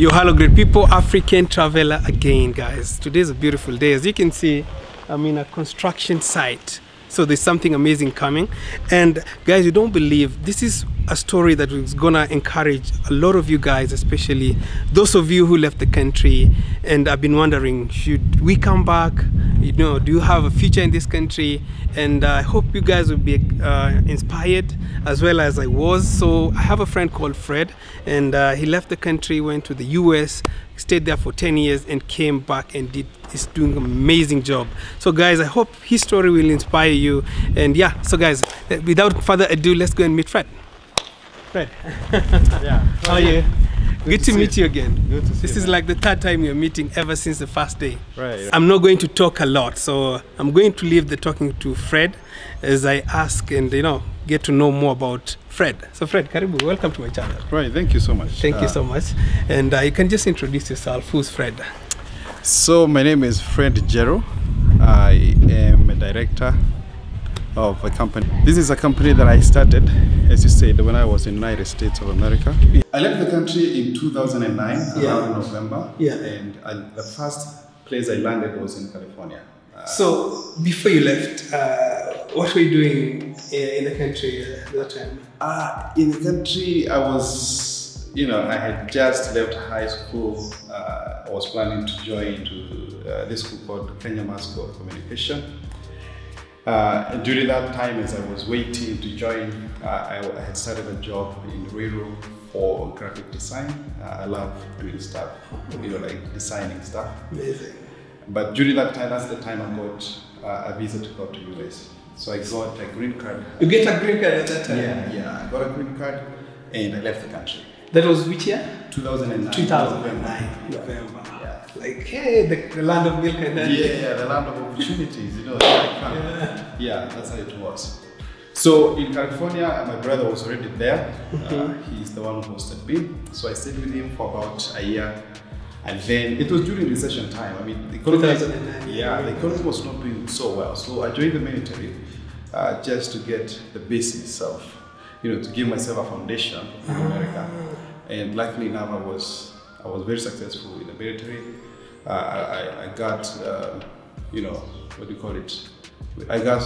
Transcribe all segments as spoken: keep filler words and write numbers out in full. Yo, hello great people, African Traveler again, guys. Today's a beautiful day. As you can see, I'm in a construction site, so there's something amazing coming. And guys, you don't believe, this is a story that is gonna encourage a lot of you guys, especially those of you who left the country and have been wondering, should we come back? You know, do you have a future in this country? And uh, I hope you guys will be uh, inspired as well as I was. So I have a friend called Fred, and uh, he left the country, went to the U S, stayed there for ten years and came back and did is doing an amazing job. So guys, I hope his story will inspire you. And yeah, so guys, without further ado, let's go and meet Fred. Fred, yeah. How are you? Good, Good to, to meet you, you again. Good to see this you, is man. Like the third time you're meeting ever since the first day. Right. I'm not going to talk a lot, so I'm going to leave the talking to Fred as I ask and, you know, get to know more about Fred. So Fred, karibu, welcome to my channel. Right, thank you so much. Thank uh, you so much. And uh, you can just introduce yourself. Who's Fred? So my name is Fred Jero. I am a director of a company. This is a company that I started, as you said, when I was in the United States of America. I left the country in two thousand nine, yeah. Around November, yeah. And I, the first place I landed was in California. Uh, so before you left, uh, what were you doing in, in the country at that time? Uh, in the country, I was You know, I had just left high school. Uh, I was planning to join to uh, this school called Kenya Mass School of Communication. Uh, during that time, as I was waiting to join, uh, I had started a job in Ruru for graphic design. Uh, I love doing stuff, you know, like designing stuff. Amazing. But during that time, that's the time I got uh, a visa to go to the U S. So I got a green card. You get a green card at that time? Yeah, yeah. I got a green card and I left the country. That was which year? two thousand nine. two thousand nine, November. Yeah. Like, hey, the, the land of milk and honey. Yeah, yeah, the land of opportunities, you know. Like, yeah. yeah, that's how it was. So in California, my brother was already there. Uh, he's the one who hosted me. So I stayed with him for about a year. And then it was during recession time. I mean, the economy, yeah, the economy was not doing so well. So I joined the military uh, just to get the basis of, you know, to give myself a foundation in America. And luckily enough, I was I was very successful in the military. Uh, I, I got, uh, you know, what do you call it? I got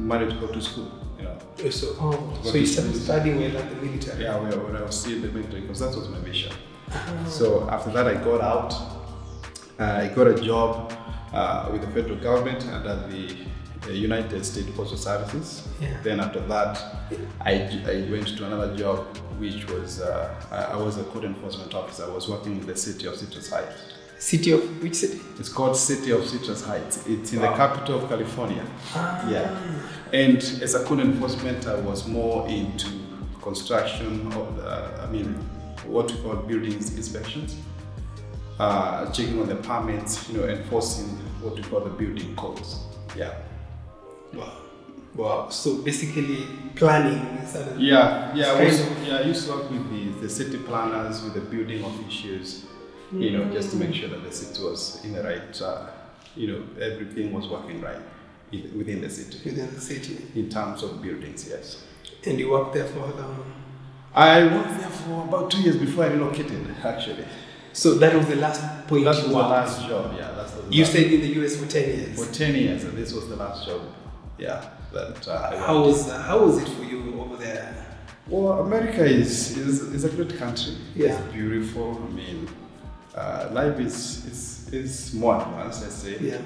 married to go to school, you know. So, oh, so you started studying when you left the military? Yeah, when, when I was still in the military, because that was my mission. Oh. So after that, I got out. Uh, I got a job uh, with the federal government under the, the United States Postal Services. Yeah. Then after that, I, I went to another job, which was, uh, I, I was a code enforcement officer. I was working with the city of Citrus Heights. City of, which city? It's called City of Citrus Heights. It's in wow. the capital of California. Ah. Yeah. And as a code enforcement, I was more into construction of, the, I mean, what we call buildings inspections, uh, checking on the permits, you know, enforcing what we call the building codes. Yeah. Wow. Wow, so basically planning. Yeah, yeah, I was, yeah, I used to work with the, the city planners, with the building officials, mm-hmm. you know, just to make sure that the city was in the right, uh, you know, everything was working right in, within the city. Within the city. In terms of buildings, yes. And you worked there for how long? I worked there for about two years before I relocated, actually. So that was the last point that was you worked? That was the last job, yeah. That's the you last stayed in the U S for ten years? For ten years, and this was the last job. Yeah, that uh, how was uh, how was it for you over there? Well, America is is, is a great country. Yeah. It's beautiful. I mean, uh, life is is is more advanced, let's say. Yeah.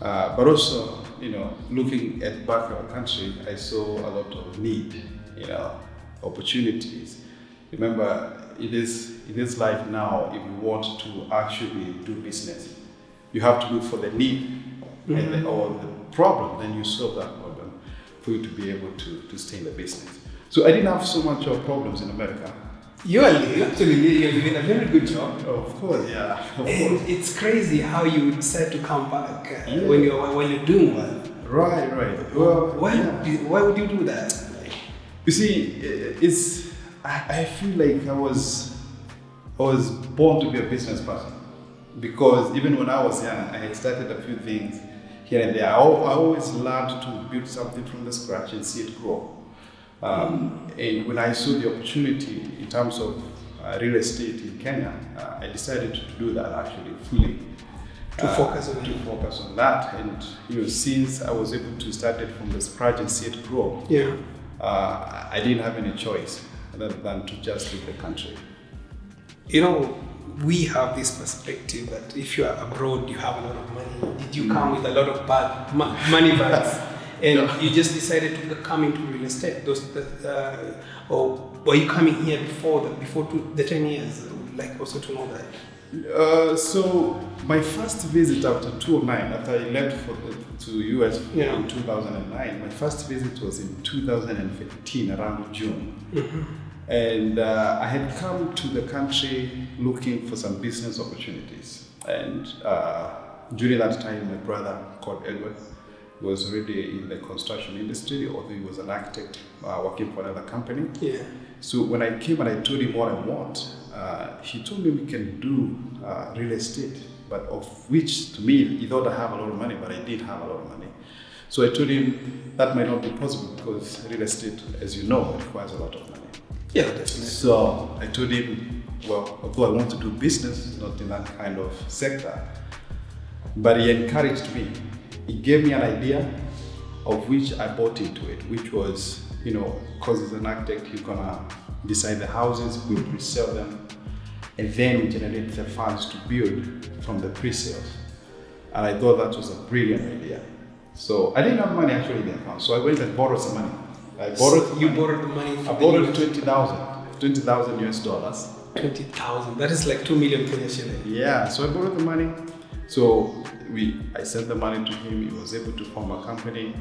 Uh, but also, you know, looking at back of our country, I saw a lot of need, you know, opportunities. Remember, it is in this life now. If you want to actually do business, you have to look for the need mm-hmm. and the, or the problem, then you solve that problem for you to be able to, to stay in the business. So I didn't have so much of problems in America. You are actually doing a very good job. Oh, of course, yeah. Of and course. It's crazy how you decide to come back yeah. when you're when you're doing well. Right, right. Well, why yeah. why would you do that? You see, it's I, I feel like I was I was born to be a business person, because even when I was young, I had started a few things. Here and there. I always learned to build something from the scratch and see it grow. Um, and when I saw the opportunity in terms of uh, real estate in Kenya, uh, I decided to do that actually fully. To uh, focus on to focus on that, and you know, since I was able to start it from the scratch and see it grow, yeah, uh, I didn't have any choice other than to just leave the country. You know, we have this perspective that if you are abroad, you have a lot of money. Did you mm. come with a lot of bad ma money bags, and yeah. you just decided to come into real estate? Those, uh, or were you coming here before the, before two, the ten years? I would like also to know that. Uh, so my first visit after two thousand nine, after I left for the, to U S yeah. in two thousand nine, my first visit was in two thousand fifteen, around June. Mm-hmm. And uh, I had come to the country looking for some business opportunities. And uh, during that time, my brother called Edward was already in the construction industry, although he was an architect uh, working for another company. Yeah. So when I came and I told him what I want, uh, he told me we can do uh, real estate, but of which to me, he thought I have a lot of money, but I did have a lot of money. So I told him that might not be possible because real estate, as you know, requires a lot of money. Yeah, definitely. So I told him, well, although I want to do business, not in that kind of sector, but he encouraged me. He gave me an idea of which I bought into it, which was, you know, because as an architect, you're gonna design the houses, we'll pre-sell them, and then we generate the funds to build from the pre-sales. And I thought that was a brilliant idea. So I didn't have money actually in the account, so I went and borrowed some money. I borrowed so you money. borrowed the money. I borrowed twenty thousand, twenty thousand U S dollars. Twenty thousand. That is like two million Kenyan shillings. Yeah. So I borrowed the money. So we, I sent the money to him. He was able to form a company,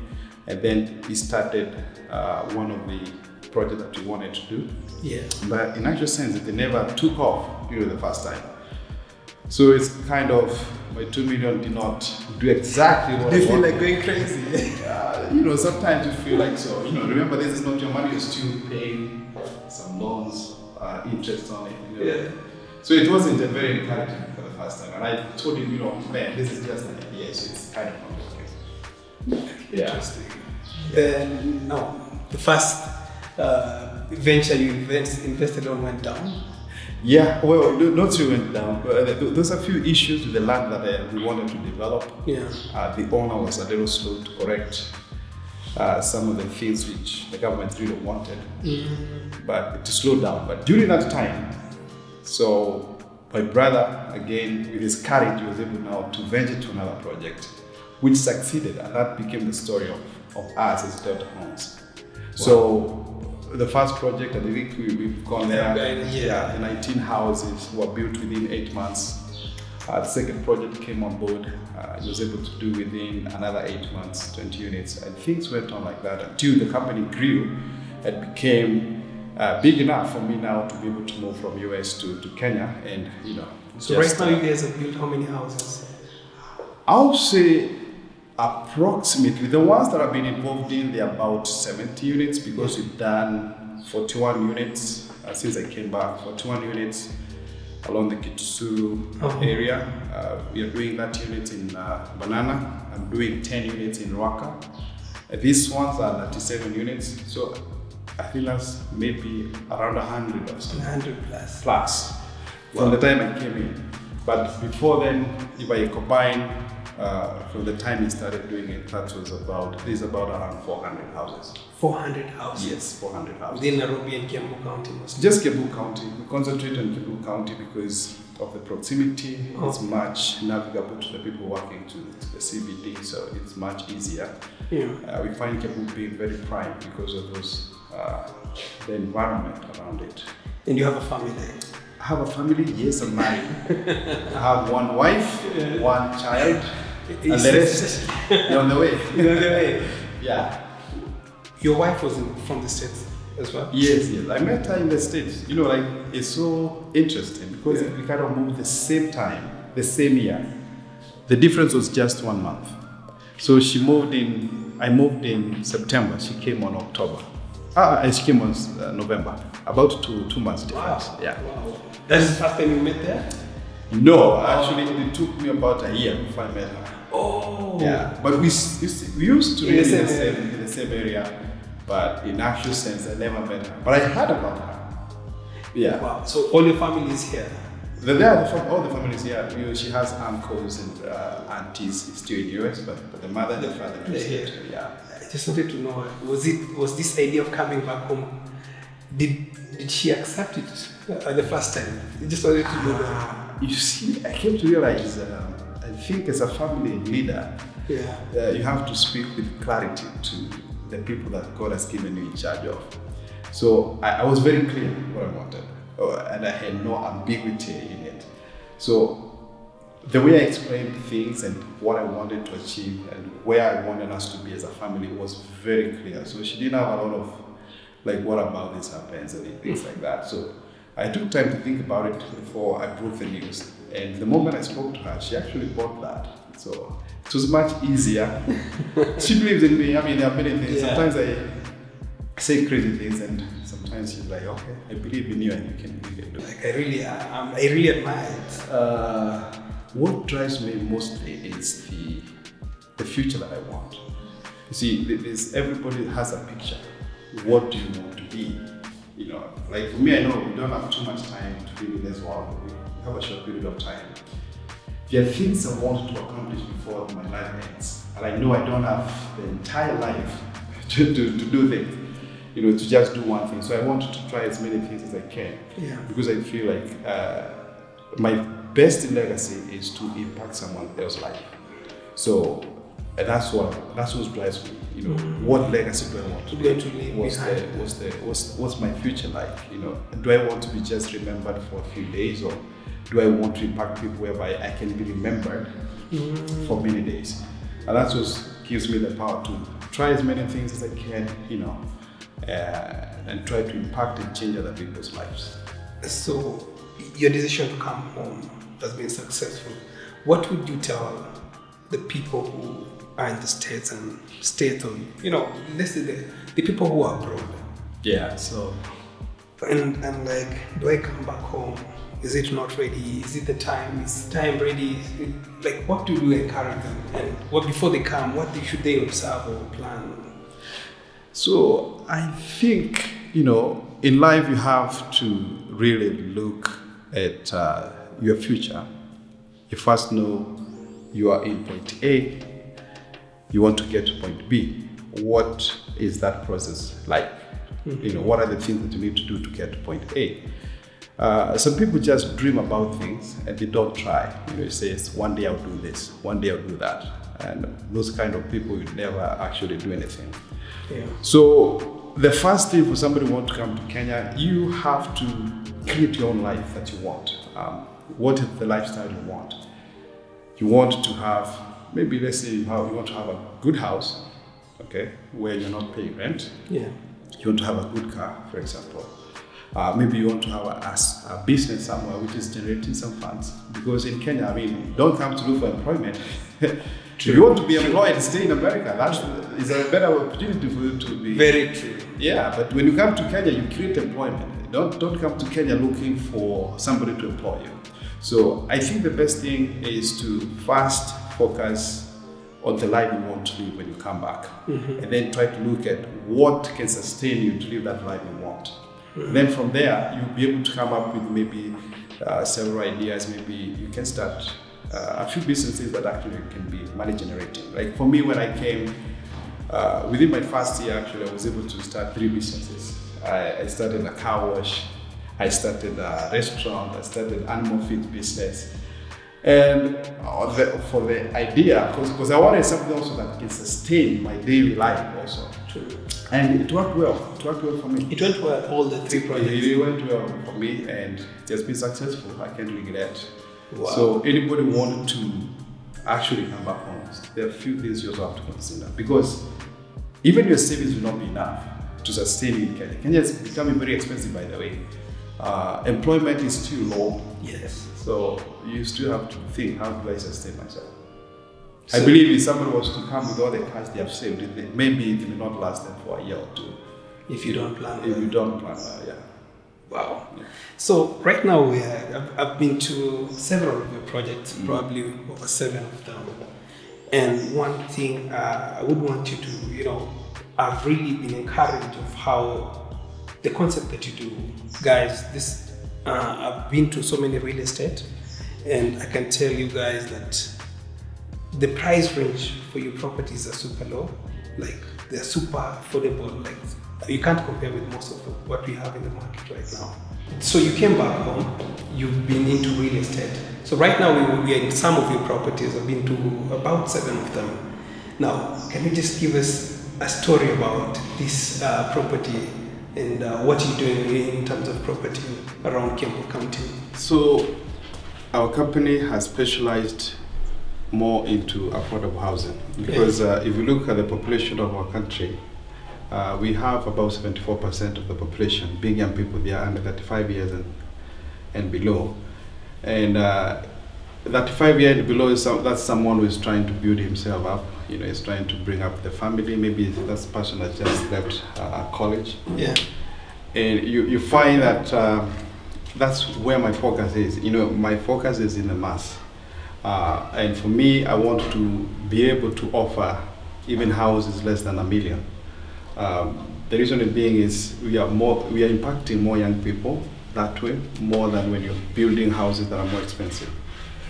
and then he started uh, one of the projects that he wanted to do. Yeah. But in actual sense, they never took off. You know, the first time. So it's kind of my two million did not do exactly what I wanted. They feel like going crazy. uh, you know, sometimes you feel like so. You know, remember this is not your money; you're still paying some loans, uh, interest on it. You know? Yeah. So it wasn't a very encouraging for the first time, and I told him, you know, man, this is just an idea, so it's kind of complicated. Yeah. Interesting. Yeah. Then no, the first uh, venture you invest, invested on went down. Yeah, well, not really went down. There's a few issues with the land that uh, we wanted to develop. Yeah. Uh, the owner was a little slow to correct uh, some of the things which the government really wanted, mm. but to slow down. But during that time, so my brother, again, with his courage, was able now to venture to another project, which succeeded, and that became the story of, of us as Delta Homes. Wow. So. The first project, I think we, we've gone there, yeah, nineteen houses were built within eight months. Uh, the second project came on board, uh, it was able to do within another eight months, twenty units, and things went on like that until the company grew and became uh, big enough for me now to be able to move from U S to, to Kenya, and you know. So right now you guys have built how many houses? I'll say approximately, the ones that I've been involved in, they're about seventy units because we've done forty-one units uh, since I came back, forty-one units along the Kitusu oh. area. Uh, we are doing that unit in uh, Banana. I'm doing ten units in Ruaka. Uh, these ones are thirty-seven units. So I think that's maybe around one hundred or something. one hundred plus. Plus, from well, the time I came in. But before then, if I combine Uh, from the time he started doing it, that was about, this is about around four hundred houses. four hundred houses? Yes, four hundred houses. Within Nairobi and Kiambu County? Mostly. Just Kiambu County. We concentrate on Kibu County because of the proximity. Oh. It's much navigable to the people working to the C B D, so it's much easier. Yeah. Uh, we find Kiambu being very prime because of those, uh, the environment around it. And you have a family there? I have a family, yes, I'm married. I have one wife, yeah. one child, and the rest you're on the way. You're on the way. Yeah. Your wife was in, from the States as well? Yes, yes. I met her in the States. You know, like, it's so interesting because yeah. we kind of moved the same time, the same year. The difference was just one month. So she moved in, I moved in September, she came on October. Ah, she came on uh, November. About two, two months difference. Wow. Yeah. Wow. That's the first time you met there? No, oh. actually it took me about a year before I met her. Oh! Yeah, but we, we used to be in, in, in the same area, but in actual sense I never met her. But I heard about her. Yeah. Wow. So all your family is here? The, yeah, all the families here. Yeah. She has uncles and uh, aunties still in the U S, but, but the mother and the father are here. Yeah. I just wanted to know, was it was this idea of coming back home, did did she accept it uh, the first time? I just wanted to know that. You see, I came to realize, um, I think as a family leader, yeah, uh, you have to speak with clarity to the people that God has given you in charge of. So I, I was very clear what I wanted. Oh, and I had no ambiguity in it. So the way I explained things and what I wanted to achieve and where I wanted us to be as a family was very clear. So she didn't have a lot of like, what about this happens and things like that. So I took time to think about it before I broke the news. And the moment I spoke to her, she actually bought that. So it was much easier. She believes in me. I mean, there are many things. Yeah. Sometimes I say crazy things and sometimes she's like, okay, I believe in you and you can, you can do it. Like I really, I, I really admire it. Uh, what drives me mostly is the, the future that I want. You see, everybody has a picture. What do you want to be? You know, like for me, I know we don't have too much time to be in this world. We have a short period of time. There are things I want to accomplish before my life ends. And I know I don't have the entire life to, to, to do things. You know, to just do one thing. So I wanted to try as many things as I can. Yeah. Because I feel like uh, my best legacy is to impact someone else's life. So, and that's what, that's what drives me. You know, mm-hmm. What legacy do I want to leave? What's, the, what's, the, what's, what's my future like? You know, do I want to be just remembered for a few days, or do I want to impact people whereby I can be remembered mm-hmm. for many days? And that's what gives me the power to try as many things as I can, you know, Uh, and try to impact and change other people's lives. So, your decision to come home has been successful. What would you tell the people who are in the States and state on, you know, let's say the, the people who are abroad? Yeah, so. And, and like, do I come back home? Is it not ready? Is it the time? Is time ready? Like, what do you encourage them? And what before they come, what they, should they observe or plan? So I think, you know, in life you have to really look at uh, your future. You first know you are in point A, you want to get to point B. What is that process like? Mm-hmm. You know, what are the things that you need to do to get to point A? Uh, some people just dream about things and they don't try. You know, you say, one day I'll do this, one day I'll do that. And those kind of people would never actually do anything. Yeah. So the first thing for somebody who wants to come to Kenya, you have to create your own life that you want. Um, what is the lifestyle you want? You want to have, maybe let's say you, have, you want to have a good house, okay, where you're not paying rent. Yeah. You want to have a good car, for example. Uh, maybe you want to have a, a business somewhere which is generating some funds. Because in Kenya, I mean, don't come to look for employment. True. You want to be employed, stay in America. That is a better opportunity for you to be. Very true. Yeah, but when you come to Kenya, you create employment. Don't, don't come to Kenya looking for somebody to employ you. So I think the best thing is to first focus on the life you want to live when you come back. Mm-hmm. And then try to look at what can sustain you to live that life you want. Mm-hmm. Then from there, you'll be able to come up with maybe uh, several ideas. Maybe you can start Uh, a few businesses that actually can be money generating. Like for me, when I came, uh, within my first year, actually, I was able to start three businesses. I, I started a car wash, I started a restaurant, I started animal feed business. And uh, the, for the idea, because I wanted something also that can sustain my daily life also. True. And it worked well, it worked well for me. It went well, all the three projects. It, it went well for me and it has been successful, I can't regret. Wow. So anybody wanted to actually come back home, there are a few things you also have to consider, because even your savings will not be enough to sustain in Kenya. Kenya is becoming very expensive, by the way. Uh, employment is still low. Yes. So you still have to think, how do I sustain myself? So I believe if someone was to come with all the cash they have saved, it, it, maybe it will not last them for a year or two. If you don't plan. If you don't plan, uh, yeah. Wow. So right now, we are, I've been to several of your projects, mm-hmm. probably over seven of them. And one thing uh, I would want you to, you know, I've really been encouraged of how the concept that you do. Guys, this uh, I've been to so many real estate, and I can tell you guys that the price range for your properties are super low. Like, they're super affordable. Like, you can't compare with most of what we have in the market right now. So you came back home, you've been into real estate. So right now we are in some of your properties. I've been to about seven of them. Now, can you just give us a story about this uh, property and uh, what you're doing in terms of property around Kiambu County? So our company has specialized more into affordable housing because okay. uh, if you look at the population of our country, Uh, we have about seventy-four percent of the population being young people. They are under thirty-five years and, and below. And uh, thirty-five years and below, is some, that's someone who is trying to build himself up, you know, is trying to bring up the family. Maybe that's the person that just left uh, college. Yeah. And you, you find that uh, that's where my focus is. You know, my focus is in the mass. Uh, and for me, I want to be able to offer even houses less than a million. Um, the reason being is we are more we are impacting more young people that way more than when you're building houses that are more expensive.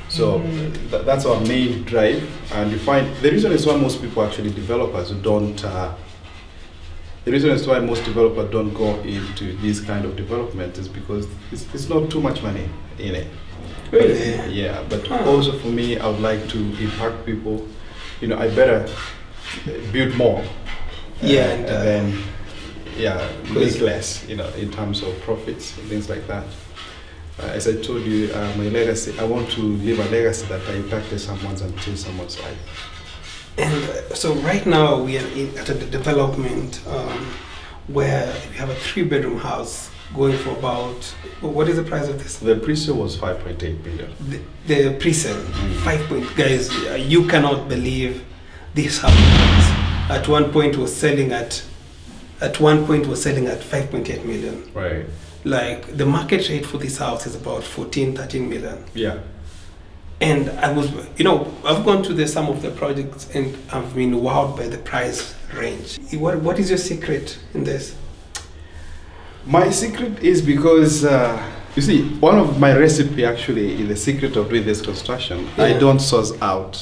So mm. th that's our main drive, and you find the reason is why most people actually developers who don't. Uh, the reason is why most developers don't go into this kind of development is because it's, it's not too much money in it. Really? But, yeah, but huh. also for me, I would like to impact people. You know, I better build more. Yeah, and, and, uh, and then yeah, make less, you know, in terms of profits and things like that. Uh, as I told you, uh, my legacy. I want to leave a legacy that I impacted someone's and changed someone's life. And uh, so right now we are in, at a development um, where we have a three-bedroom house going for about what is the price of this? The pre-sale was five point eight billion. The, the pre-sale, mm. five point guys, uh, you cannot believe this house. At one point was selling at, at one point was selling at five point eight million. Right. Like the market rate for this house is about fourteen, thirteen million. Yeah. And I was, you know, I've gone to the, some of the projects and I've been wowed by the price range. What, what is your secret in this? My secret is because, uh, you see, one of my recipe actually is the secret of doing this construction. Yeah. I don't source out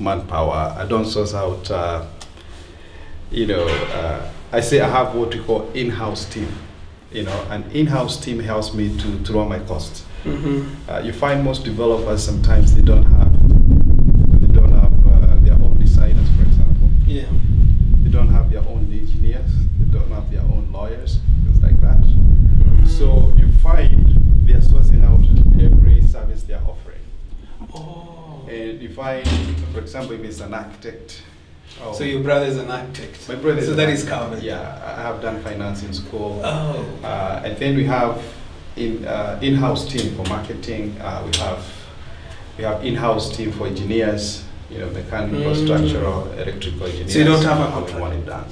manpower. I don't source out... Uh, You know, uh, I say I have what we call in-house team. You know, an in-house team helps me to, to run my costs. Mm-hmm. uh, you find most developers sometimes they don't have they don't have uh, their own designers, for example. Yeah. They don't have their own engineers. They don't have their own lawyers, things like that. Mm-hmm. So you find they are sourcing out every service they are offering. Oh. And you find, for example, if it's an architect. Oh. So your brother is an architect. My brother. So that is covered. Yeah, I have done finance in school. Oh. Uh, and then we have in uh, in-house team for marketing. Uh, we have we have in-house team for engineers. You know, mechanical, mm. structural, electrical engineers. So you don't have a contract. We want it done.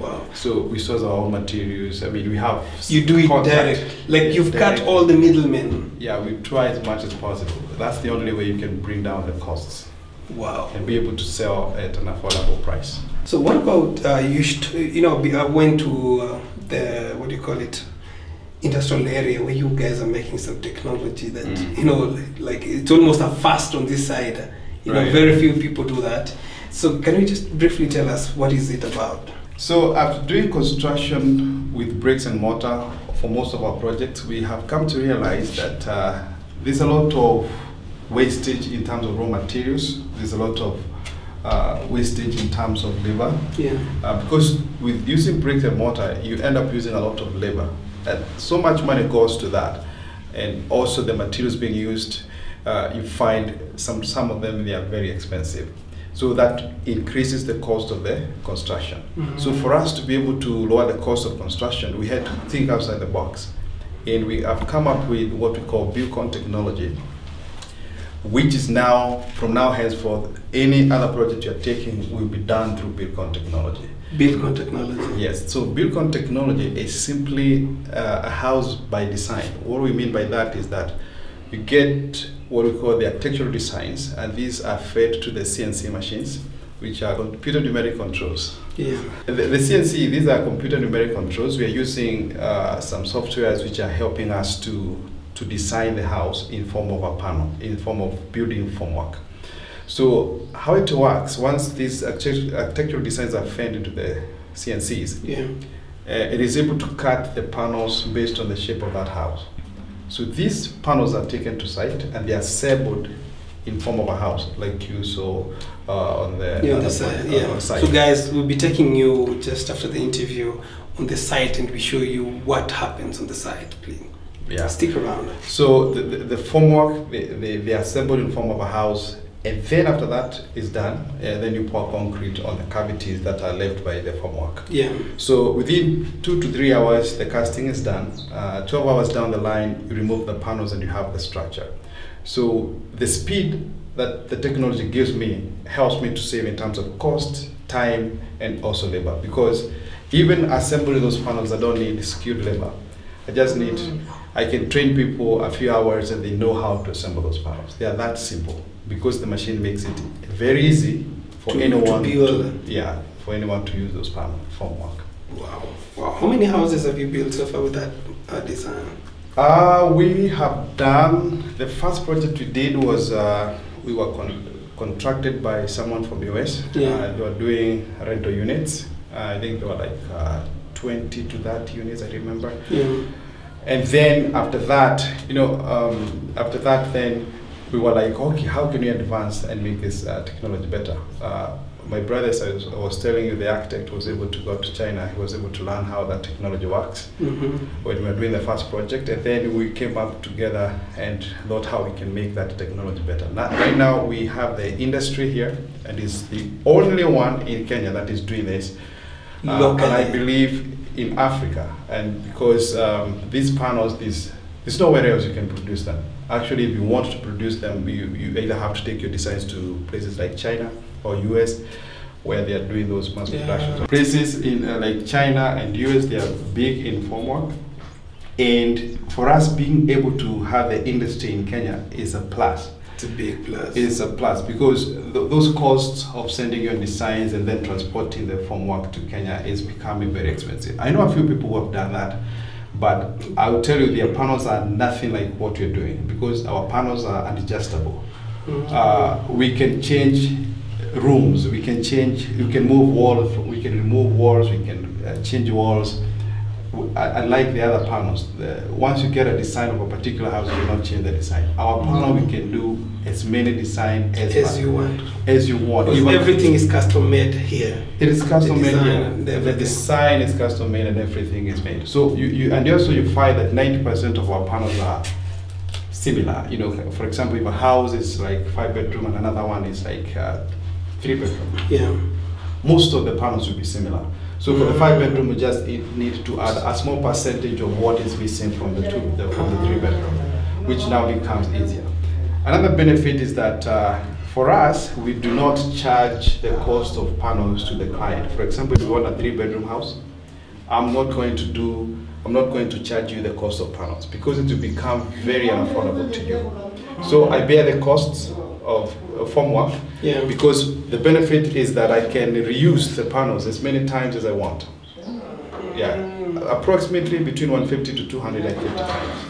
Wow. So we source our own materials. I mean, we have. You do it direct. Like you've direct. cut all the middlemen. Yeah, we try as much as possible. That's the only way you can bring down the costs. Wow. And be able to sell at an affordable price. So what about, uh, you should, you know, I went to uh, the, what do you call it, industrial area where you guys are making some technology that, mm. you know, like it's almost a fast on this side. You right. know, very few people do that. So can you just briefly tell us what is it about? So after doing construction with bricks and mortar for most of our projects, we have come to realize that uh, there's a lot of wastage in terms of raw materials. There's a lot of uh, wastage in terms of labor. Yeah. Uh, because with using bricks and mortar, you end up using a lot of labor. And so much money goes to that. And also the materials being used, uh, you find some, some of them, they are very expensive. So that increases the cost of the construction. Mm-hmm. So for us to be able to lower the cost of construction, we had to think outside the box. And we have come up with what we call BuildCon technology, which is now, from now henceforth, any other project you're taking will be done through BuildCon technology. BuildCon technology? Yes, so BuildCon technology is simply uh, a house by design. What we mean by that is that you get what we call the architectural designs, and these are fed to the C N C machines. which are computer numeric controls. Yeah. The, the C N C, these are computer numeric controls. We are using uh, some softwares which are helping us to, to design the house in form of a panel, in form of building formwork. So how it works, once these architectural designs are fed into the C N Cs, yeah. Uh, it is able to cut the panels based on the shape of that house. So these panels are taken to site and they are assembled in form of a house, like you saw uh, on the, yeah, on the side, yeah. on site. So guys, we'll be taking you just after the interview on the site and we show you what happens on the site, please. Yeah. Stick around. So the, the, the formwork, they, they, they are assembled in form of a house, and then after that is done, and then you pour concrete on the cavities that are left by the formwork. Yeah. So within two to three hours, the casting is done. Uh, twelve hours down the line, you remove the panels and you have the structure. So the speed that the technology gives me helps me to save in terms of cost, time, and also labor. Because even assembling those panels, I don't need skilled labor. I just need, I can train people a few hours and they know how to assemble those panels. They are that simple because the machine makes it very easy for to, anyone to build. To, yeah, for anyone to use those panels for work. Wow, wow. How many houses have you built so far with that uh, design? Uh, we have done, the first project we did was, uh, we were con contracted by someone from the U S. Yeah. Uh, they were doing rental units. Uh, I think they were like uh, twenty to thirty units, I remember. Yeah. And then after that, you know, um, after that then, we were like, okay, how can we advance and make this uh, technology better? Uh, my brother, as I was, I was telling you, the architect was able to go to China. He was able to learn how that technology works mm-hmm. when we were doing the first project. And then we came up together and thought how we can make that technology better. Now, right now, we have the industry here, and it's the only one in Kenya that is doing this. Uh, and I believe in Africa. And because um, these panels, these, there's nowhere else you can produce them. Actually, if you want to produce them, you, you either have to take your designs to places like China or U S, where they are doing those mass yeah. productions. Places in uh, like China and U S, they are big in formwork. And for us, being able to have the industry in Kenya is a plus. It's a big plus. It's a plus because th those costs of sending your designs and then transporting the formwork to Kenya is becoming very expensive. I know a few people who have done that. But I'll tell you, their panels are nothing like what we're doing because our panels are adjustable. Mm-hmm. uh, we can change rooms, we can change, we can move walls, we can remove walls, we can uh, change walls. Unlike the other panels, the, once you get a design of a particular house, you will not change the design. Our panel, we can do as many designs as, as you want. As you want. Even everything is custom made here. It is custom made here. The, the design is custom made and everything is made. So you, you and also you find that ninety percent of our panels are similar. You know, for example, if a house is like five bedroom and another one is like uh, three bedroom. Yeah. Most of the panels will be similar. So for the five bedroom, we just need to add a small percentage of what is missing from the two, the, from the three bedroom, which now becomes easier. Another benefit is that uh, for us, we do not charge the cost of panels to the client. For example, if you want a three bedroom house, I'm not going to do, I'm not going to charge you the cost of panels because it will become very unaffordable to you. So I bear the costs of formwork yeah. because the benefit is that I can reuse the panels as many times as I want. Yeah, approximately between one hundred fifty to two hundred fifty times.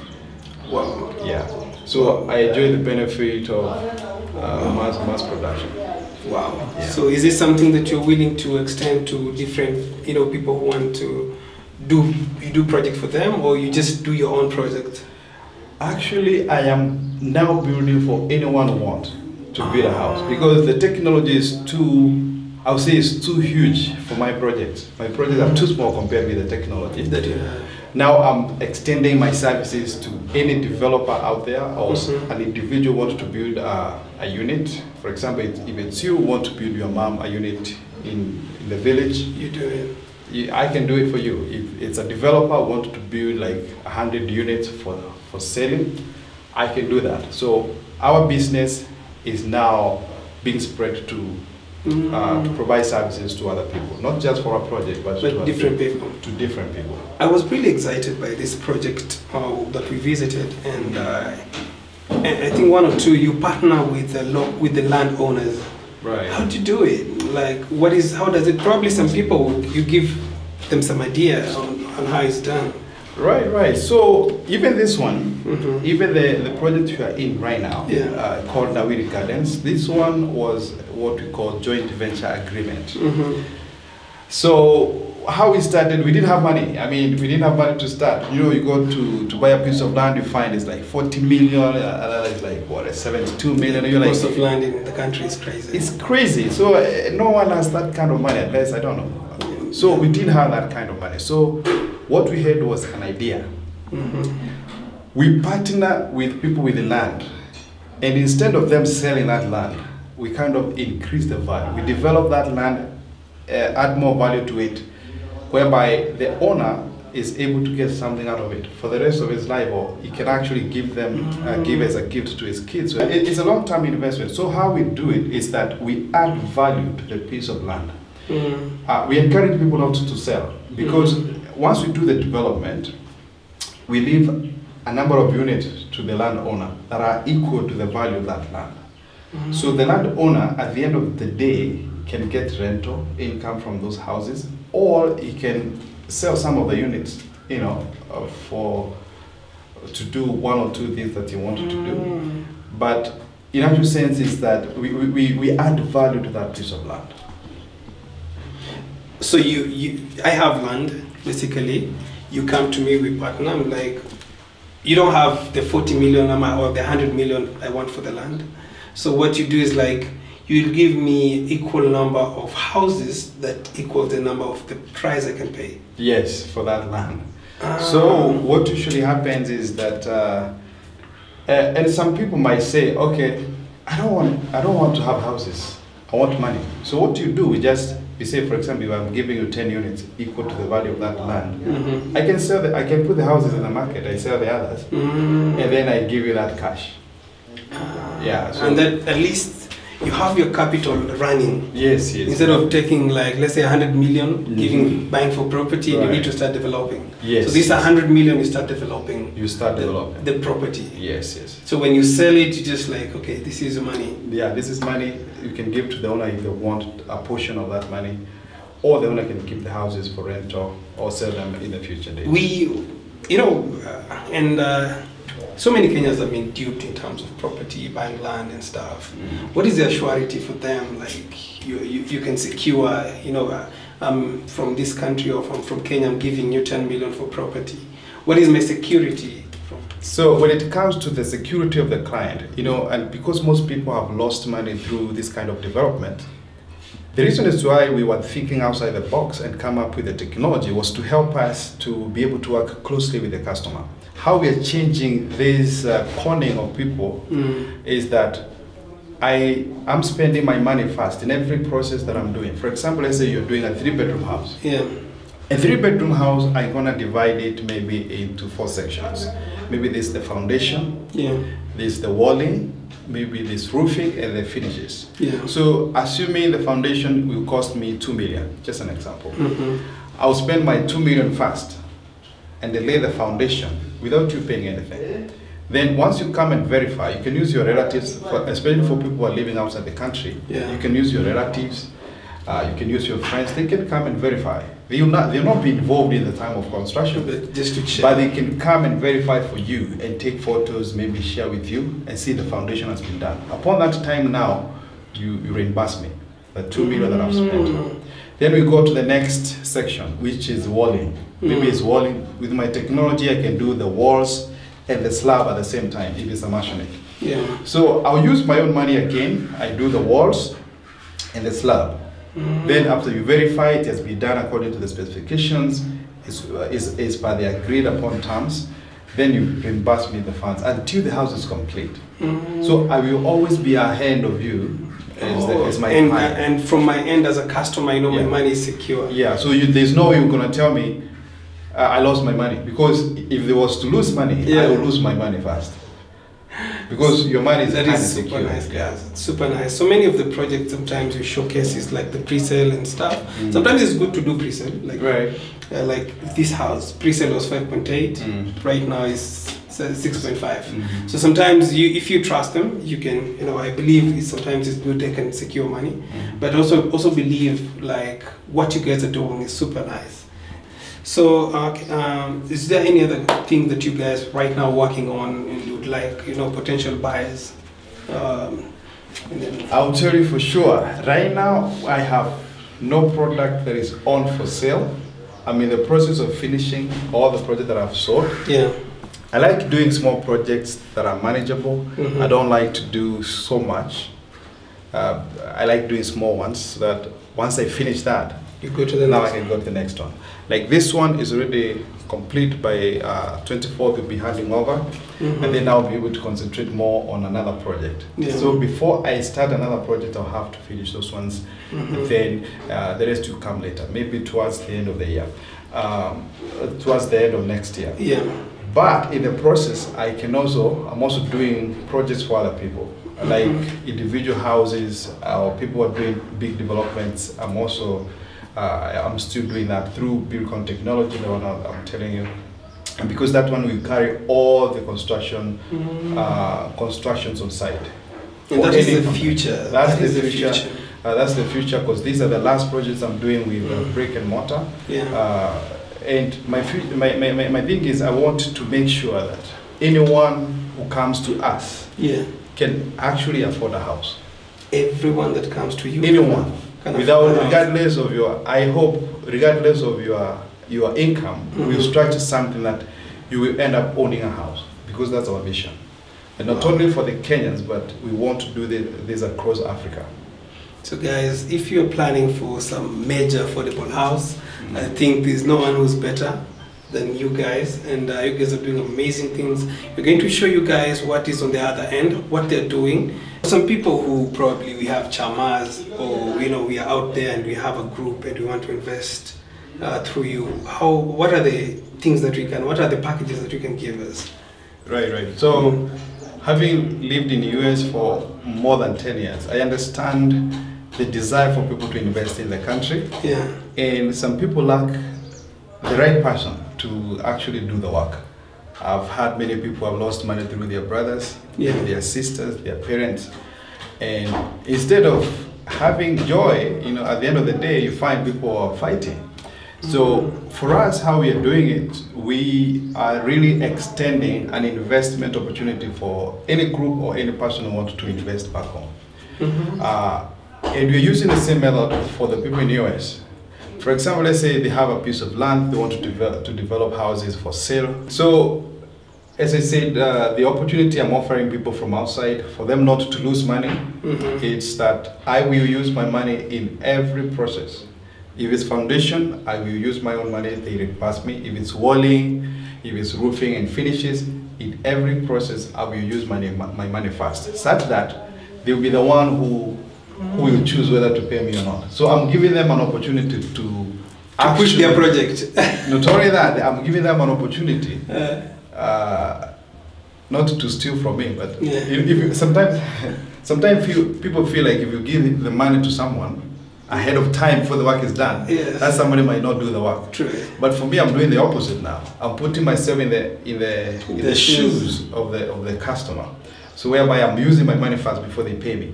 Wow. Yeah. So I enjoy the benefit of uh, mass, mass production. Wow. Yeah. So is this something that you're willing to extend to different, you know, people who want to do, you do project for them or you just do your own project? Actually, I am now building for anyone who wants to build a house because the technology is too, I would say it's too huge for my projects. My projects are too small compared with the technology. That, yeah. Now I'm extending my services to any developer out there or mm-hmm. an individual wants to build a, a unit. For example, if it's you want to build your mom a unit in, in the village, you do it. You, I can do it for you. If it's a developer wants to build like one hundred units for, for selling, I can do that. So our business is now being spread to uh, to provide services to other people, not just for a project, but, but to different people. people. To different people. I was really excited by this project uh, that we visited, and uh, I think one or two you partner with the lo with the landowners. Right. How to do it? Like, what is? How does it? Probably some people, you give them some idea on, on how it's done. Right, right. So even this one, mm-hmm. even the, the project you are in right now, yeah. uh, called Nawiri Gardens, this one was what we call joint venture agreement. Mm-hmm. So how we started, we didn't have money. I mean, we didn't have money to start. You know, you go to, to buy a piece of land, you find it's like forty million, another is like, what, seventy-two million. You're the cost like, of land in the country is crazy. It's crazy. So uh, no one has that kind of money, unless, I don't know. So we didn't have that kind of money. So what we had was an idea. Mm-hmm. We partner with people with the land, and instead of them selling that land, we kind of increase the value. We develop that land, uh, add more value to it, whereby the owner is able to get something out of it for the rest of his life, or he can actually give them, uh, give as a gift to his kids. So it, it's a long-term investment. So how we do it is that we add value to the piece of land. Mm-hmm. uh, we encourage people not to sell, because once we do the development, we leave a number of units to the landowner that are equal to the value of that land. Mm-hmm. So the landowner, at the end of the day, can get rental income from those houses, or he can sell some of the units, you know, uh, for to do one or two things that he wanted to do. But in actual sense, is that we, we, we add value to that piece of land. So you, you I have land. Basically, you come to me, we partner, I'm like, you don't have the forty million or the one hundred million I want for the land. So what you do is like, you'll give me equal number of houses that equal the number of the price I can pay. Yes, for that land. Ah. So what usually happens is that, uh, and some people might say, okay, I don't want, I don't want to have houses, I want money. So what you do, we just, we say, for example, if I'm giving you ten units equal to the value of that land, mm-hmm. I can sell the, I can put the houses in the market, I sell the others, mm-hmm. and then I give you that cash. Ah, yeah. So and that at least you have your capital running. Yes, yes. Instead of taking like, let's say one hundred million, mm-hmm. giving, buying for property, right. You need to start developing. Yes. So this one hundred million, you start developing. You start the, developing. The property. Yes, yes. So when you sell it, you just like, okay, this is money. Yeah, this is money. You can give to the owner if they want a portion of that money, or the owner can keep the houses for rental or sell them in the future days. We, you know, uh, and uh, so many Kenyans have been duped in terms of property, buying land and stuff. Mm. What is the surety for them? Like, you, you, you can secure, you know, uh, I'm from this country or from, from Kenya, I'm giving you ten million for property. What is my security? So when it comes to the security of the client, you know, and because most people have lost money through this kind of development, the reason is why we were thinking outside the box and come up with the technology was to help us to be able to work closely with the customer. How we are changing this uh, conning of people mm. is that I am spending my money fast in every process that I'm doing. For example, let's say you're doing a three-bedroom house. Yeah. A three-bedroom house, I'm gonna divide it maybe into four sections. Maybe this is the foundation, yeah. This is the walling, maybe this roofing, and the finishes. Yeah. So assuming the foundation will cost me two million, just an example. Mm-hmm. I'll spend my two million first, and they lay the foundation without you paying anything. Then once you come and verify, you can use your relatives, for, especially for people who are living outside the country. Yeah. You can use your relatives. Uh, you can use your friends. They can come and verify. They will not. They will not be involved in the time of construction, but just to check. But they can come and verify for you and take photos, maybe share with you, and see the foundation has been done. Upon that time, now you, you reimburse me the two million that I've spent. Then we go to the next section, which is walling. Maybe it's walling. With my technology, I can do the walls and the slab at the same time if it's a masonry. Yeah. So I'll use my own money again. I do the walls and the slab. Mm-hmm. Then after you verify it has been done according to the specifications, it's, uh, it's, it's by the agreed upon terms, then you reimburse me the funds until the house is complete. Mm-hmm. So I will always be ahead of you as, oh, the, as my and, client. And from my end as a customer, I know yeah. my money is secure. Yeah, so you, there's no way you're going to tell me uh, I lost my money, because if there was to lose money, yeah. I will lose my money first. Because your money is that is super nice, guys. Yeah. Super nice. So many of the projects sometimes you showcase is like the pre-sale and stuff. Mm. Sometimes it's good to do pre-sale, like right. uh, like this house pre-sale was five point eight. Mm. Right now is six point five. Mm-hmm. So sometimes you, if you trust them, you can, you know, I believe it's sometimes it's good they can secure money, mm-hmm. but also also believe like what you guys are doing is super nice. So uh, um, is there any other thing that you guys right now working on and you'd like, you know, potential buyers? Um, I'll tell you for sure. Right now, I have no product that is on for sale. I'm in the process of finishing all the projects that I've sold. Yeah. I like doing small projects that are manageable. Mm-hmm. I don't like to do so much. Uh, I like doing small ones so that once I finish that, you go to the now next I can go to the next one. Like this one is already complete by uh, twenty-fourth, we'll be handing over, mm-hmm. and then I'll be able to concentrate more on another project. Yeah. So before I start another project, I'll have to finish those ones, mm-hmm. and then uh, the rest will come later, maybe towards the end of the year, um, towards the end of next year. Yeah. But in the process, I can also, I'm also doing projects for other people, mm-hmm. like individual houses, or uh, people who are doing big developments. I'm also Uh, I'm still doing that through BuildCon technology, the one I'm telling you, and because that one will carry all the construction mm. uh, constructions on site. And that is, the future. That's that the is future. the future. Uh, that's the future, because these are the last projects I'm doing with uh, brick and mortar. Yeah. Uh, and my, my, my, my thing is I want to make sure that anyone who comes to us yeah. can actually afford a house. Everyone that comes to you. Anyone. Without, regardless of your, I hope, regardless of your your income, mm-hmm. we'll structure something that you will end up owning a house, because that's our vision. And not wow. only for the Kenyans, but we want to do this across Africa. So guys, if you're planning for some major affordable house, mm-hmm. I think there's no one who's better than you guys, and uh, you guys are doing amazing things. We're going to show you guys what is on the other end, what they're doing. Some people who probably we have chamas, or you know, we are out there and we have a group and we want to invest uh, through you. How? What are the things that we can? What are the packages that you can give us? Right, right. So, having lived in the U S for more than ten years, I understand the desire for people to invest in the country. Yeah. And some people lack the right person to actually do the work. I've had many people have lost money through their brothers, yeah. their sisters, their parents, and instead of having joy, you know, at the end of the day, you find people are fighting. So for us, how we are doing it, we are really extending an investment opportunity for any group or any person who wants to invest back home. Mm-hmm. uh, and we're using the same method for the people in the U S. For example, let's say they have a piece of land, they want to develop, to develop houses for sale. So, as I said, uh, the opportunity I'm offering people from outside, for them not to lose money, mm-hmm. it's that I will use my money in every process. If it's foundation, I will use my own money, they reimburse me. If it's walling, if it's roofing and finishes, in every process, I will use my, my money first, such that they'll be the one who who will choose whether to pay me or not. So I'm giving them an opportunity to, to actually push their project. Not only that, I'm giving them an opportunity uh, not to steal from me, but yeah. if, if sometimes sometimes you, people feel like if you give the money to someone ahead of time before the work is done, yes. that somebody might not do the work. True. But for me, I'm doing the opposite now. I'm putting myself in the in the, in the, the shoes. shoes of the of the customer. So whereby I'm using my money first before they pay me.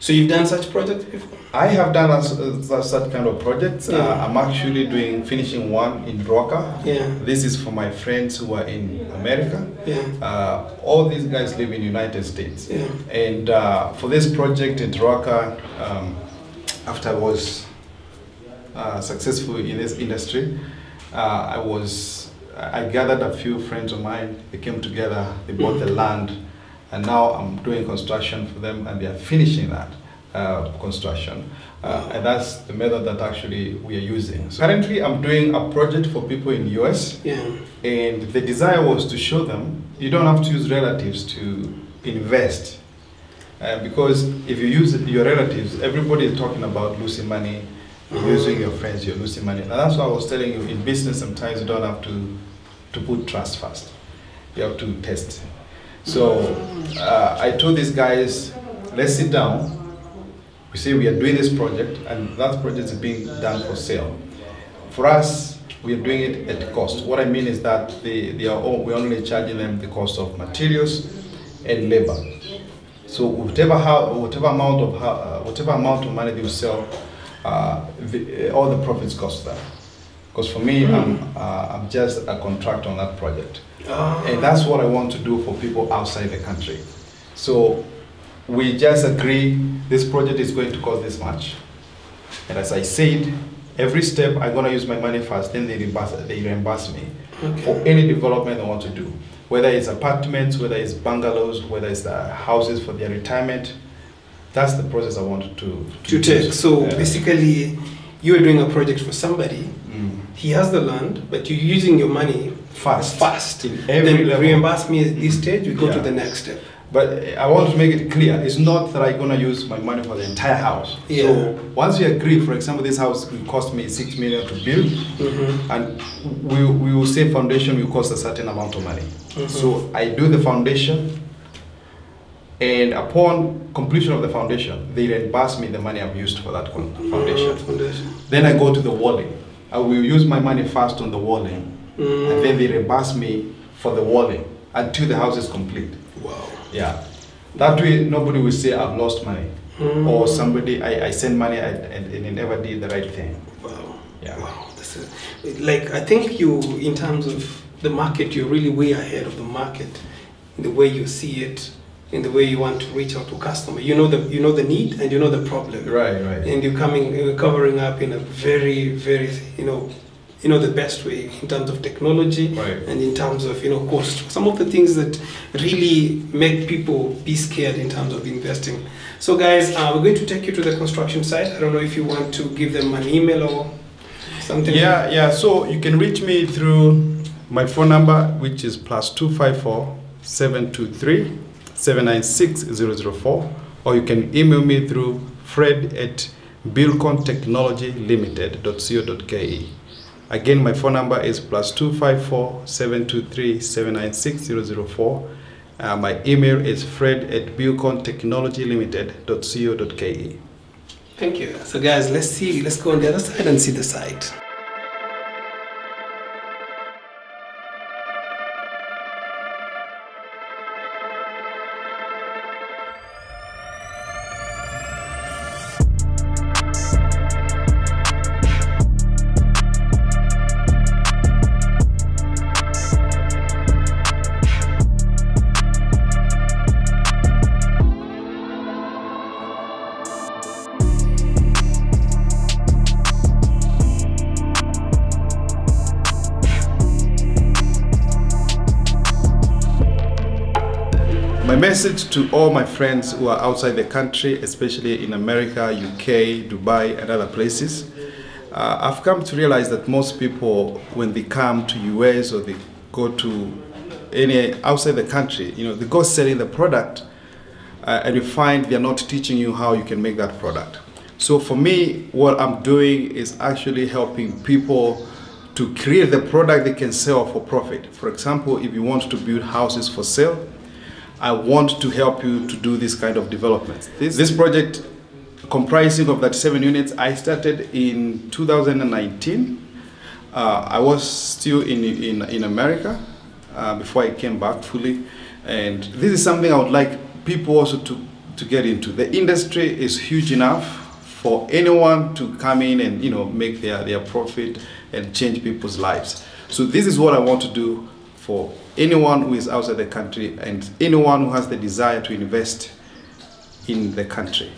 So you've done such projects before? I have done a, a, such kind of projects. Yeah. Uh, I'm actually doing finishing one in Ruaka. Yeah. This is for my friends who are in America. Yeah. Uh, all these guys live in the United States. Yeah. And uh, for this project in Ruaka, um, after I was uh, successful in this industry, uh, I was I gathered a few friends of mine. They came together. They bought mm-hmm. the land. And now I'm doing construction for them, and they are finishing that uh, construction. Uh, and that's the method that actually we are using. So currently, I'm doing a project for people in the U S. Yeah. And the desire was to show them, you don't have to use relatives to invest. Uh, because if you use your relatives, everybody is talking about losing money, you're using your friends, you're losing money. And that's why I was telling you, in business, sometimes you don't have to, to put trust first. You have to test. So uh, I told these guys, let's sit down. We say we are doing this project, and that project is being done for sale. For us, we are doing it at cost. What I mean is that they, they are all, we're only charging them the cost of materials and labor. So whatever how whatever amount of how, uh, whatever amount of money they will sell, uh, the, all the profits cost them. Because for me, I'm uh, I'm just a contractor on that project, and that's what I want to do for people outside the country. So we just agree this project is going to cost this much, and as I said, every step I'm gonna use my money first, then they reimburse, they reimburse me okay. for any development I want to do, whether it's apartments, whether it's bungalows, whether it's the houses for their retirement. That's the process I want to to, to take. So yeah. basically, you are doing a project for somebody. Mm. He has the land, but you're using your money fast. Fast. In every then level. Reimburse me at this mm. stage. We go yeah. to the next step. But I want to make it clear, it's not that I'm going to use my money for the entire house. Yeah. So once we agree, for example, this house will cost me six million dollars to build, mm-hmm. and we, we will say foundation will cost a certain amount of money. Mm-hmm. So I do the foundation, and upon completion of the foundation, they reimburse me the money I've used for that foundation. Mm-hmm. foundation. Then I go to the walling. I will use my money first on the walling, mm-hmm. and then they reimburse me for the walling until the house is complete. Wow. Yeah, that way nobody will say I've lost money, mm. or somebody I, I sent money and they never did the right thing. Wow, yeah, wow, this is like I think you, in terms of the market, you're really way ahead of the market in the way you see it, in the way you want to reach out to customer. You know the you know the need and you know the problem. Right, right. And you're coming you're covering up in a very very you know. you know, the best way in terms of technology right. and in terms of, you know, cost. Some of the things that really make people be scared in terms of investing. So guys, uh, we're going to take you to the construction site. I don't know if you want to give them an email or something. Yeah, yeah. So you can reach me through my phone number, which is plus two five four, seven two three, seven nine six, zero zero four. Or you can email me through fred at buildcontechnologylimited dot co dot ke. Again, my phone number is plus two five four, seven two three, seven nine six, zero zero four. Uh, my email is fred at buildcontechnologylimited dot co dot ke. Thank you. So guys, let's see, let's go on the other side and see the site. Message to all my friends who are outside the country, especially in America, U K, Dubai and other places. Uh, I've come to realize that most people, when they come to U S or they go to any outside the country, you know, they go selling the product uh, and you find they're not teaching you how you can make that product. So for me, what I'm doing is actually helping people to create the product they can sell for profit. For example, if you want to build houses for sale, I want to help you to do this kind of development. This, this project, comprising of that seven units, I started in two thousand nineteen. Uh, I was still in, in, in America uh, before I came back fully. And this is something I would like people also to, to get into. The industry is huge enough for anyone to come in and you know make their, their profit and change people's lives. So this is what I want to do for anyone who is outside the country and anyone who has the desire to invest in the country.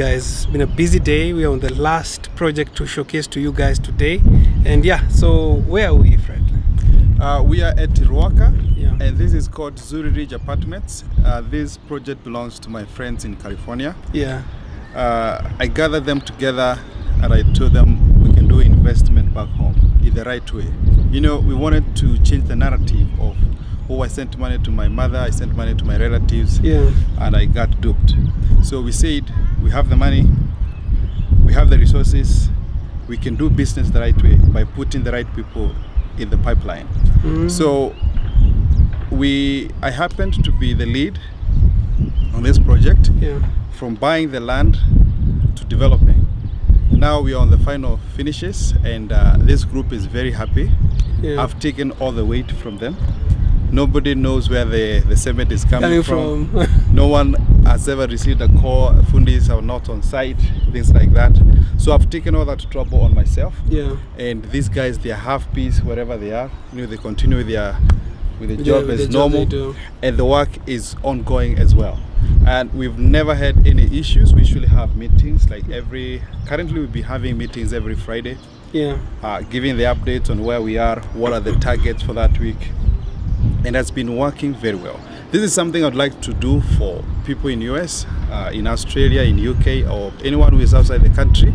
guys. It's been a busy day. We are on the last project to showcase to you guys today. And yeah, so where are we, Fred? Uh, we are at Ruaka, yeah. And this is called Zuri Ridge Apartments. Uh, this project belongs to my friends in California. Yeah. Uh, I gathered them together and I told them we can do investment back home in the right way. You know, we wanted to change the narrative of, oh, I sent money to my mother, I sent money to my relatives, yeah. And I got duped. So we said, we have the money, we have the resources, we can do business the right way by putting the right people in the pipeline. Mm-hmm. So we, I happened to be the lead on this project, yeah. From buying the land to developing. Now we are on the final finishes, and uh, this group is very happy. Yeah. I've taken all the weight from them. Nobody knows where the, the cement is coming, coming from. from. No one has ever received a call. Fundis are not on site, things like that. So I've taken all that trouble on myself. Yeah. And these guys, they are half peace wherever they are. You know, they continue with their with the job yeah, as the normal, job and the work is ongoing as well. And we've never had any issues. We usually have meetings like every. Currently, we'll be having meetings every Friday. Yeah. Uh, giving the updates on where we are, what are the targets for that week. And that's been working very well. This is something I'd like to do for people in U S, uh, in Australia, in U K, or anyone who is outside the country.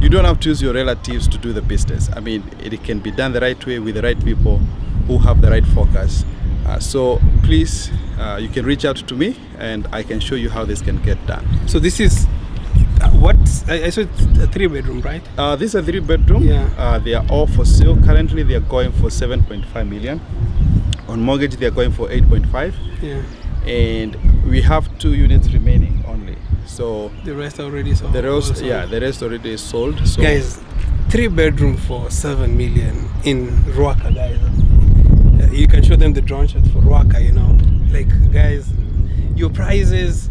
You don't have to use your relatives to do the business. I mean, it can be done the right way with the right people who have the right focus. Uh, so please, uh, you can reach out to me and I can show you how this can get done. So this is uh, what I, I saw it's a three bedroom, right? Uh, these are three bedroom. Yeah. Uh, they are all for sale. Currently, they are going for seven point five million. On mortgage, they are going for eight point five, yeah. And we have two units remaining only. So the rest already sold. The rest, sold. yeah, the rest already is sold. So guys, three bedroom for seven million in Ruaka, guys. You can show them the drone shot for Ruaka. You know, like guys, your prices,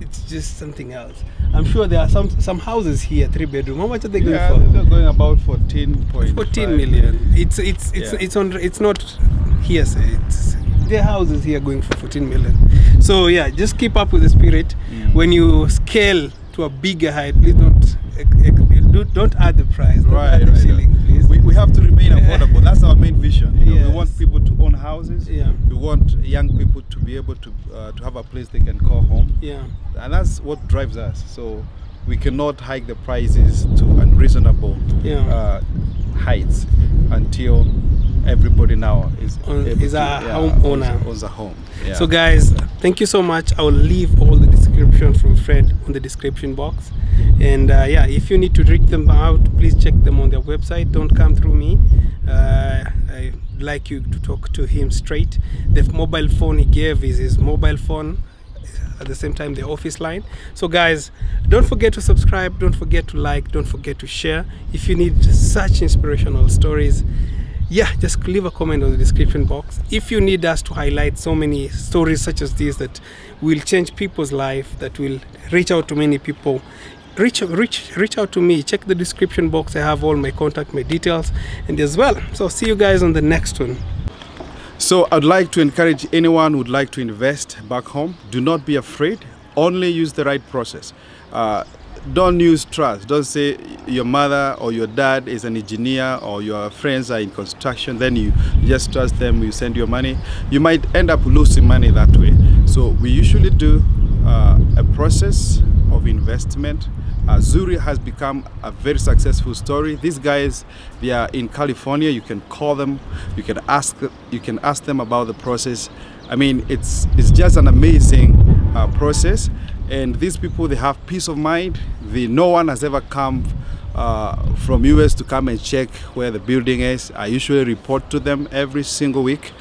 it's just something else. I'm sure there are some some houses here, three bedroom. How much are they going yeah, for? They're going about fourteen point five. fourteen million. It's it's it's yeah. it's on it's not. Yes, it's their houses here going for fourteen million. So yeah, just keep up with the spirit. Mm. When you scale to a bigger height, please don't don't add the price. Don't right, add the right, ceiling, right. Please. We, we have to remain affordable. That's our main vision. You know, yes. We want people to own houses. Yeah. We want young people to be able to uh, to have a place they can call home. Yeah. And that's what drives us. So we cannot hike the prices to unreasonable yeah. uh, heights until everybody now is on, is a yeah, homeowner. Owns a home. Yeah. So guys, thank you so much. I will leave all the description from Fred on the description box. And uh, yeah, if you need to reach them out, please check them on their website. Don't come through me. Uh, I'd like you to talk to him straight. The mobile phone he gave is his mobile phone. At the same time, the office line. So guys, don't forget to subscribe. Don't forget to like. Don't forget to share. If you need such inspirational stories, yeah, just leave a comment on the description box. If you need us to highlight so many stories such as these that will change people's life, that will reach out to many people, reach reach reach out to me. Check the description box. I have all my contact, my details, and as well. So see you guys on the next one. So I'd like to encourage anyone who'd like to invest back home. Do not be afraid. Only use the right process. Uh, Don't use trust. Don't say your mother or your dad is an engineer or your friends are in construction. Then you just trust them. You send your money. You might end up losing money that way. So we usually do uh, a process of investment. Uh, Zuri has become a very successful story. These guys, they are in California. You can call them. You can ask. You can ask them about the process. I mean, it's it's just an amazing uh, process. And these people, they have peace of mind. They, no one has ever come uh, from U S to come and check where the building is. I usually report to them every single week.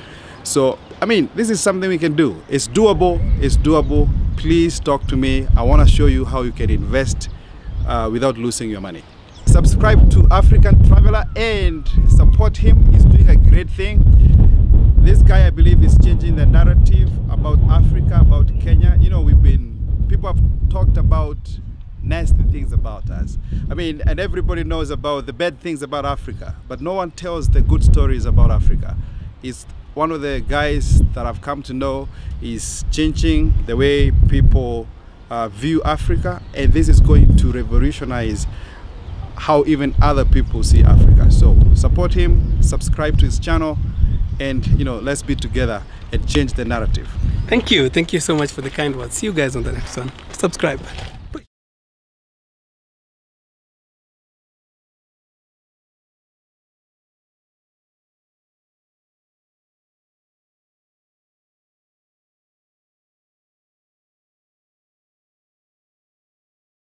So, I mean, this is something we can do. It's doable, it's doable. Please talk to me. I wanna show you how you can invest uh, without losing your money. Subscribe to African Traveler and support him. He's doing a great thing. This guy, I believe, is changing the narrative about Africa, about Kenya. You know, we've been people have talked about nasty things about us. I mean, and everybody knows about the bad things about Africa, but no one tells the good stories about Africa. He's one of the guys that I've come to know is changing the way people uh, view Africa, and this is going to revolutionize how even other people see Africa. So support him, subscribe to his channel, and you know, let's be together and change the narrative. Thank you. Thank you so much for the kind words. See you guys on the next one. Subscribe.